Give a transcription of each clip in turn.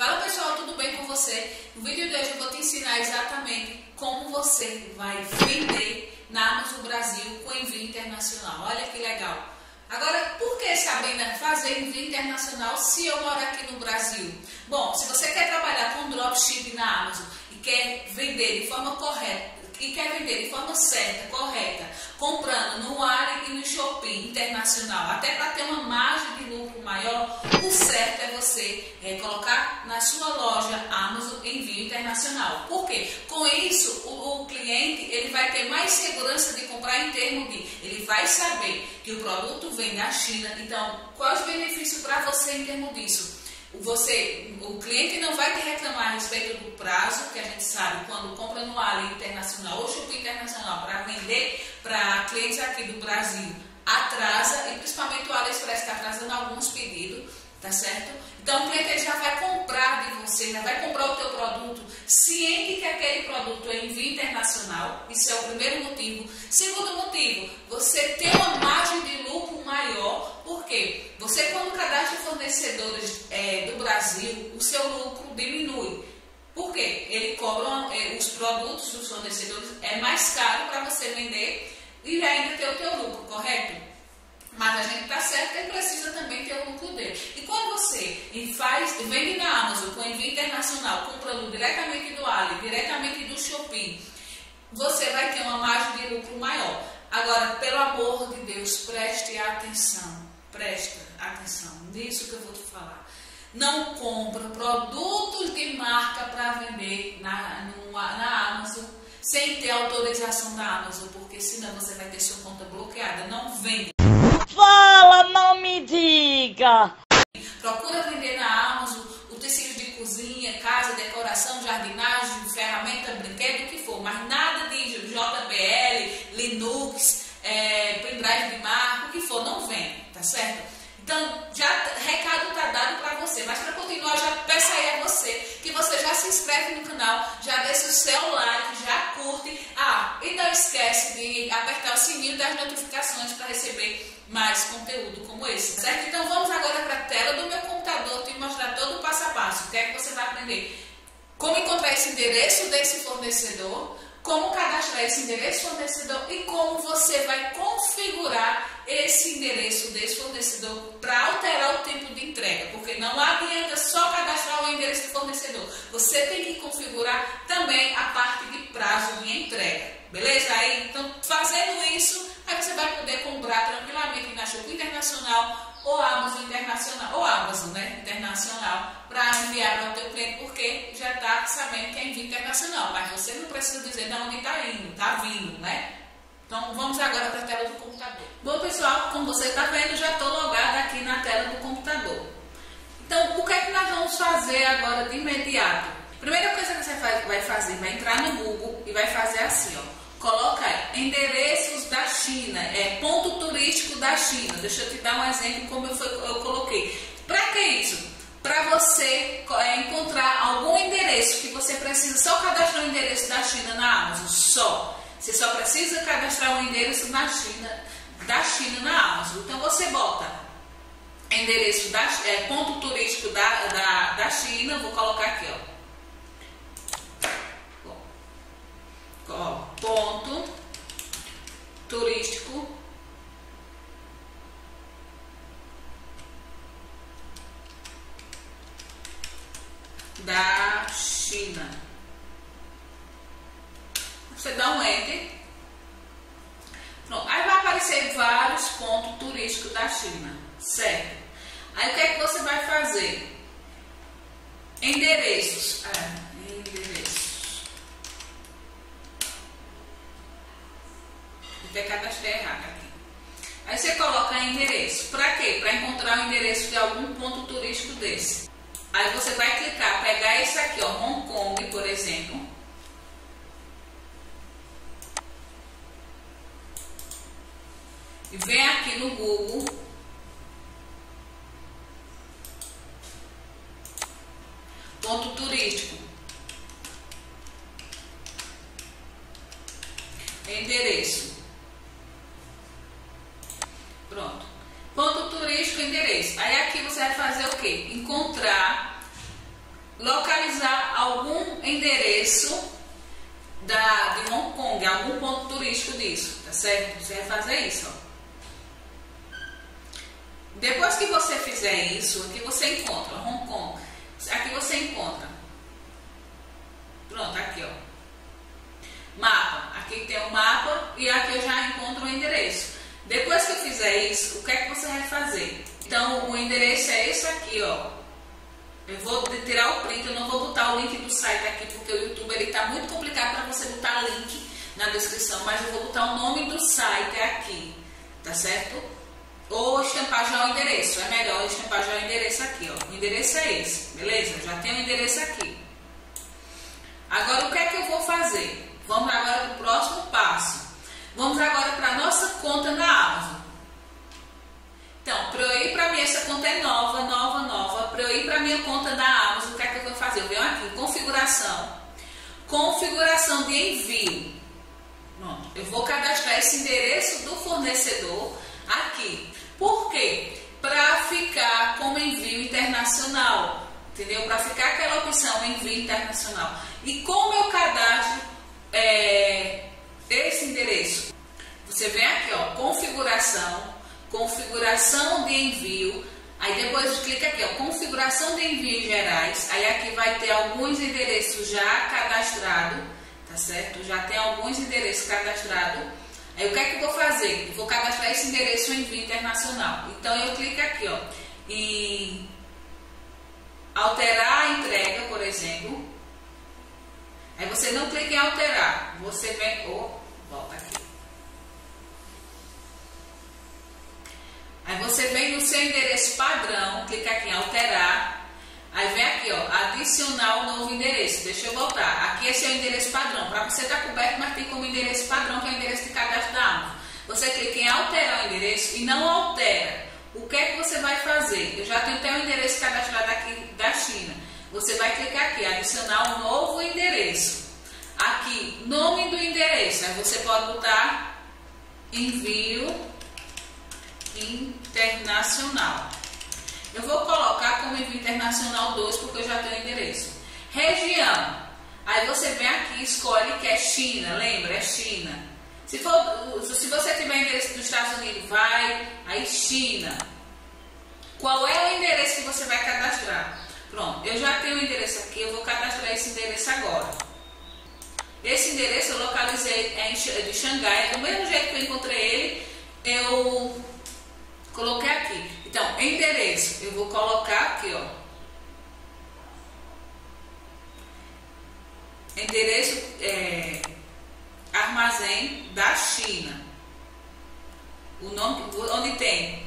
Fala pessoal, tudo bem com você? No vídeo de hoje eu vou te ensinar exatamente como você vai vender na Amazon Brasil com envio internacional. Olha que legal! Agora, por que sabendo fazer envio internacional se eu moro aqui no Brasil? Bom, se você quer trabalhar com dropshipping na Amazon e quer vender de forma correta, e quer vender de forma certa, correta, comprando no Amazon e no Shopee internacional, até para ter uma margem de lucro maior, o certo é você colocar na sua loja Amazon envio internacional. Por quê? Com isso, o cliente ele vai ter mais segurança de comprar em termos de, ele vai saber que o produto vem da China. Então, quais os benefícios para você em termos disso? O cliente não vai te reclamar a respeito do prazo, que a gente sabe quando compra no Ali Internacional ou Shopee Internacional para vender para clientes aqui do Brasil, atrasa, e principalmente o AliExpress está atrasando alguns pedidos, tá certo? Então o cliente já vai comprar de você, já vai comprar o teu produto, ciente que aquele produto é envio internacional. Isso é o primeiro motivo. Segundo motivo, você tem uma margem de lucro maior. Por quê? Você, quando cadastra fornecedores do Brasil, o seu lucro diminui. Por quê? Ele cobra os produtos dos fornecedores, é mais caro para você vender e ainda ter o teu lucro, correto? Mas a gente está certo que precisa também ter o lucro dele. E quando você vende na Amazon com envio internacional, comprando diretamente do Ali, diretamente do Shopee, você vai ter uma margem de lucro maior. Agora, pelo amor de Deus, preste atenção. Presta atenção nisso que eu vou te falar. Não compra produtos de marca para vender na Amazon sem ter autorização da Amazon, porque senão você vai ter sua conta bloqueada. Não vende. Fala, não me diga! Procura vender na Amazon utensílios de cozinha, casa, decoração, jardinagem, ferramenta, brinquedo, o que for. Mas nada de JBL, Linux, pendrive de marca, o que for, não vende. Tá certo? Então, já recado tá dado para você, mas para continuar, já peço aí a você que você já se inscreve no canal, já deixa o seu like, já curte, e não esquece de apertar o sininho das notificações para receber mais conteúdo como esse, tá certo? Então vamos agora para a tela do meu computador te mostrar todo o passo a passo, o que é que você vai aprender. Como encontrar esse endereço desse fornecedor, como cadastrar esse endereço fornecedor e como você vai configurar esse endereço desse fornecedor para alterar o tempo de entrega, porque não adianta só cadastrar o endereço do fornecedor, você tem que configurar também a parte de prazo de entrega, beleza? Aí, então, fazendo isso, aí você vai poder comprar tranquilamente na Shopee Internacional ou Amazon Internacional, Internacional, para enviar ao teu cliente, porque já está sabendo que é envio internacional, mas você não precisa dizer de onde está indo, está vindo, né? Então vamos agora para a tela do computador. Bom pessoal, como você está vendo, já estou logada aqui na tela do computador. Então o que é que nós vamos fazer agora de imediato? Primeira coisa que você vai fazer, vai entrar no Google e vai fazer assim, ó. Coloca aí, endereços da China, ponto turístico da China. Deixa eu te dar um exemplo como eu coloquei. Para que isso? Para você encontrar algum endereço que você precisa, só cadastrar o endereço da China na Amazon, só. Você só precisa cadastrar o endereço da China na Amazon. Então você bota endereço ponto turístico da China, vou colocar aqui, ó. Ponto turístico da China. Você dá um enter. Pronto. Aí vai aparecer vários pontos turísticos da China, certo? Aí o que é que você vai fazer? Endereços. Até cadastrei errado aqui. Aí você coloca endereço. Para quê? Para encontrar o endereço de algum ponto turístico desse. Aí você vai clicar, pegar esse aqui, ó, Hong Kong, por exemplo. E vem aqui no Google. Ponto turístico. Endereço. Pronto. Ponto turístico, endereço. Aí aqui você vai fazer o quê? Encontrar localizar algum endereço de Hong Kong, algum ponto turístico disso, tá certo? Você vai fazer isso, ó. Depois que você fizer isso, aqui você encontra Hong Kong, aqui você encontra, pronto, aqui ó, mapa, aqui tem o mapa e aqui eu já encontro o endereço. Depois que eu fizer isso, o que é que você vai fazer? Então o endereço é esse aqui, ó. Eu vou tirar o print, eu não vou botar o link do site aqui, porque o YouTube ele tá muito complicado para você botar link na descrição, mas eu vou botar o nome do site aqui, tá certo? Ou estampar já o endereço, é melhor estampar já o endereço aqui, ó. O endereço é esse, beleza? Eu já tenho o endereço aqui. Agora o que é que eu vou fazer? Vamos agora para o próximo passo. Vamos agora para a nossa conta na Amazon. Então, para eu ir para mim, essa conta é nova. Para eu ir para minha conta da Amazon, o que é que eu vou fazer? Eu venho aqui, configuração de envio. Pronto. Eu vou cadastrar esse endereço do fornecedor aqui. Por quê? Para ficar como envio internacional, entendeu? Para ficar aquela opção envio internacional. E como eu cadastro esse endereço? Você vem aqui, ó, configuração de envio, aí depois clica aqui, ó, configuração de envio gerais, aí aqui vai ter alguns endereços já cadastrados, tá certo? Já tem alguns endereços cadastrados. Aí o que é que eu vou fazer? Eu vou cadastrar esse endereço em envio internacional. Então eu clico aqui, ó, em alterar a entrega, por exemplo. Aí você não clica em alterar, você vem, volta aqui. Aí você vem no seu endereço padrão, clica aqui em alterar, aí vem aqui, ó, adicionar o novo endereço. Deixa eu voltar, aqui esse é o endereço padrão, para você estar coberto, mas tem como endereço padrão, que é o endereço de cadastro da Amazon. Você clica em alterar o endereço e não altera. O que é que você vai fazer? Eu já tenho até o endereço cadastrado aqui da China. Você vai clicar aqui, adicionar um novo endereço. Aqui, nome do endereço, aí você pode botar envio internacional. Eu vou colocar como envio internacional 2, porque eu já tenho o endereço. Região, aí você vem aqui, escolhe que é China, lembra? É China. Se você tiver endereço dos Estados Unidos, vai aí China. Qual é o endereço que você vai cadastrar? Pronto, eu já tenho o endereço aqui, eu vou cadastrar esse endereço agora. Esse endereço eu localizei de Xangai, do mesmo jeito que eu encontrei ele, eu coloquei aqui. Então, endereço, eu vou colocar aqui, ó. Endereço armazém da China. O nome, onde tem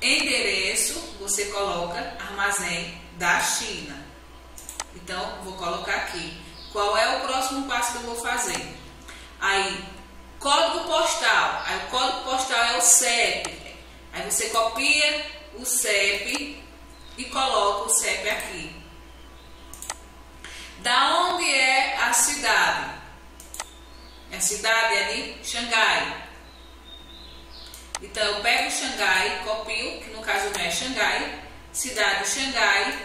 endereço, você coloca armazém da China. Então, vou colocar aqui. Qual é o próximo passo que eu vou fazer? Aí, código postal. Aí, o código postal é o CEP. Aí você copia o CEP e coloca o CEP aqui. Da onde é a cidade? A cidade é de Xangai. Então eu pego Xangai, copio, que no caso não é Xangai, cidade de Xangai,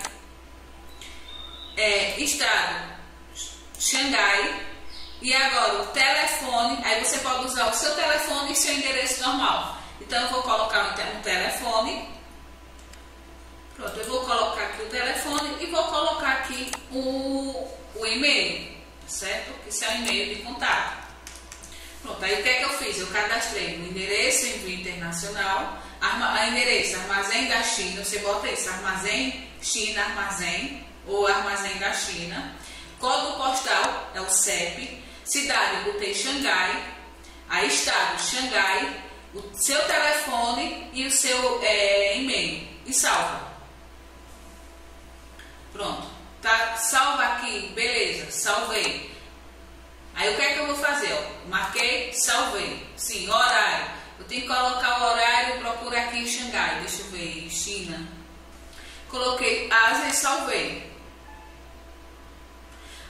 estado Xangai. E agora o telefone, aí você pode usar o seu telefone e seu endereço normal. Então eu vou colocar um telefone. Pronto, eu vou colocar aqui o telefone e vou colocar aqui o e-mail, certo? Isso é um e-mail de contato. Pronto, aí o que é que eu fiz? Eu cadastrei o endereço envio internacional, endereço armazém da China, você bota isso, armazém China, armazém ou armazém da China. Código postal é o CEP, cidade eu botei Xangai, aí estado Xangai, o seu telefone e o seu e-mail e salva. Pronto, tá? Salva aqui, beleza, salvei. Aí o que é que eu vou fazer? Ó, marquei, salvei. Sim, horário, eu tenho que colocar o horário, procura aqui em Xangai, deixa eu ver, China. Coloquei Ásia e salvei.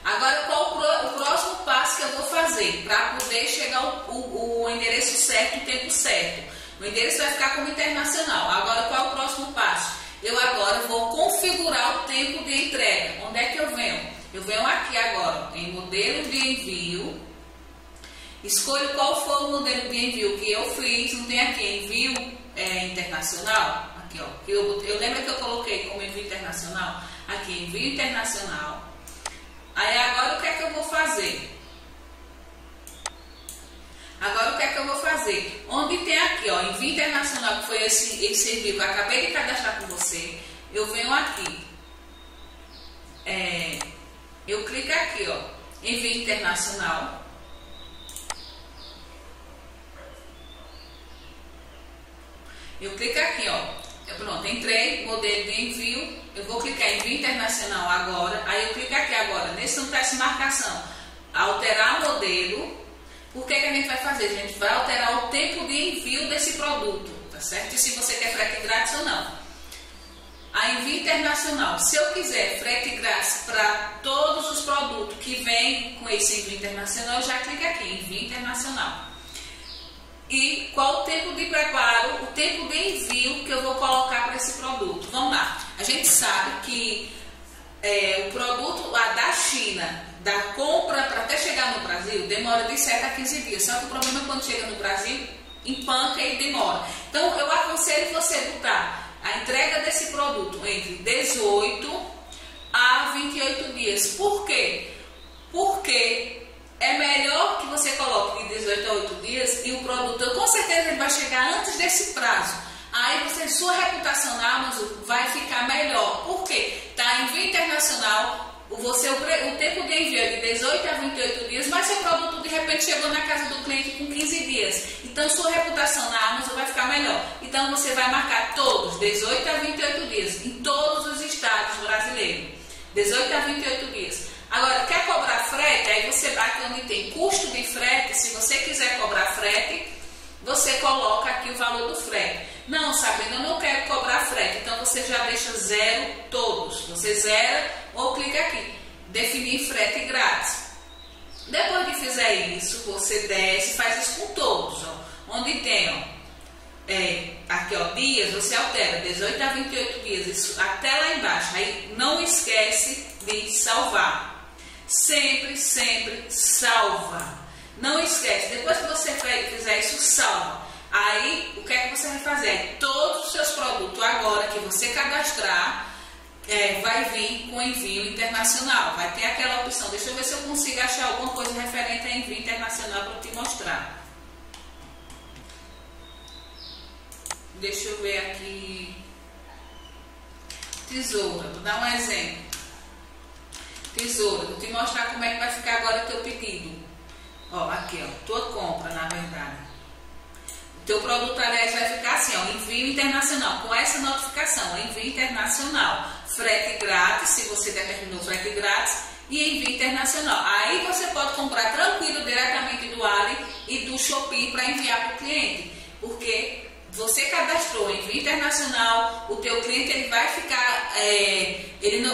Agora qual o próximo passo que eu vou fazer para poder chegar o endereço certo, o tempo certo? O endereço vai ficar como internacional. Agora qual é o próximo passo? Eu agora vou configurar o tempo de entrega. Onde é que eu venho? modelo de envio, escolho qual foi o modelo de envio que eu fiz. Não tem aqui envio internacional? Aqui, ó, eu lembro que eu coloquei como envio internacional? Aqui, envio internacional. Aí agora o que é que eu vou fazer? Agora o que é que eu vou fazer? Onde tem aqui, ó, envio internacional, que foi esse envio que eu acabei de cadastrar com você, eu venho aqui, eu clico aqui, ó, envio internacional. Eu clico aqui, ó. Pronto, entrei, modelo de envio. Eu vou clicar em envio internacional agora. Aí eu clico aqui agora, nesse não está marcação, alterar o modelo. O que é que a gente vai fazer? A gente vai alterar o tempo de envio desse produto, tá certo? E se você quer frete grátis ou não. A envio internacional, se eu quiser frete grátis para todos os produtos que vêm com esse envio internacional, eu já clico aqui, envio internacional. E qual o tempo de preparo, o tempo de envio que eu vou colocar para esse produto. Vamos lá. A gente sabe que o produto lá da China, da compra para até chegar no Brasil, demora de 7 a 15 dias. Só que o problema é quando chega no Brasil, empanca e demora. Então, eu aconselho você botar a entrega desse produto entre 18 a 28 dias. Por quê? Porque é melhor que você coloque de 18 a 8 dias e o produto, com certeza, ele vai chegar antes desse prazo. Aí você, sua reputação na Amazon vai ficar melhor. Por quê? Tá, envio internacional, o tempo de envio é de 18 a 28 dias, mas seu produto de repente chegou na casa do cliente com 15 dias. Então sua reputação na Amazon vai ficar melhor. Então você vai marcar todos, 18 a 28 dias, em todos os estados brasileiros. 18 a 28 dias. Agora, quer cobrar frete? Aí você vai aqui onde tem custo de frete. Se você quiser cobrar frete, você coloca aqui o valor do frete. Não, Sabrina, eu não quero cobrar frete. Então, você já deixa zero todos. Você zera ou clica aqui, definir frete grátis. Depois que fizer isso, você desce e faz isso com todos. Ó. Onde tem, ó, aqui, ó, dias, você altera 18 a 28 dias, isso, até lá embaixo. Aí, não esquece de salvar. Sempre, sempre salva. Não esquece, depois que você fizer isso, salva. Aí, o que é que você vai fazer? Todos os seus produtos agora que você cadastrar, vai vir com envio internacional. Vai ter aquela opção. Deixa eu ver se eu consigo achar alguma coisa referente a envio internacional para te mostrar. Deixa eu ver aqui. Tesoura, vou dar um exemplo. Tesoura, vou te mostrar como é que vai ficar agora o teu pedido. Ó, aqui, ó, tua compra, na verdade. O teu produto, aliás, vai ficar assim, ó, envio internacional. Com essa notificação, envio internacional. Frete grátis, se você determinou frete grátis, e envio internacional. Aí você pode comprar tranquilo, diretamente do Ali e do Shopee para enviar para o cliente. Porque você cadastrou envio internacional, o teu cliente ele vai ficar,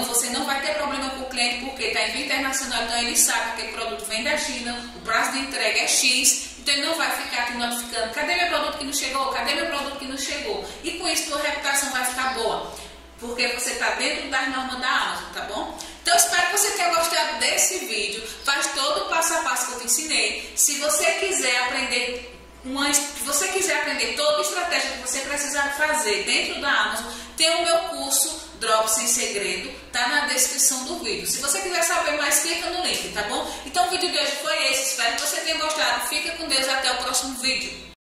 você não vai ter problema com o cliente porque está envio internacional, então ele sabe que aquele produto vem da China, o prazo de entrega é X, então ele não vai ficar te notificando, cadê meu produto que não chegou, cadê meu produto que não chegou, e com isso tua reputação vai ficar boa, porque você está dentro das normas da Amazon, tá bom? Então espero que você tenha gostado desse vídeo, faz todo o passo a passo que eu te ensinei, se você quiser aprender toda a estratégia que você precisar fazer dentro da Amazon, tem o meu curso Drops Sem Segredo, tá na descrição do vídeo. Se você quiser saber mais, clica no link, tá bom? Então o vídeo de hoje foi esse, espero que você tenha gostado. Fica com Deus, até o próximo vídeo.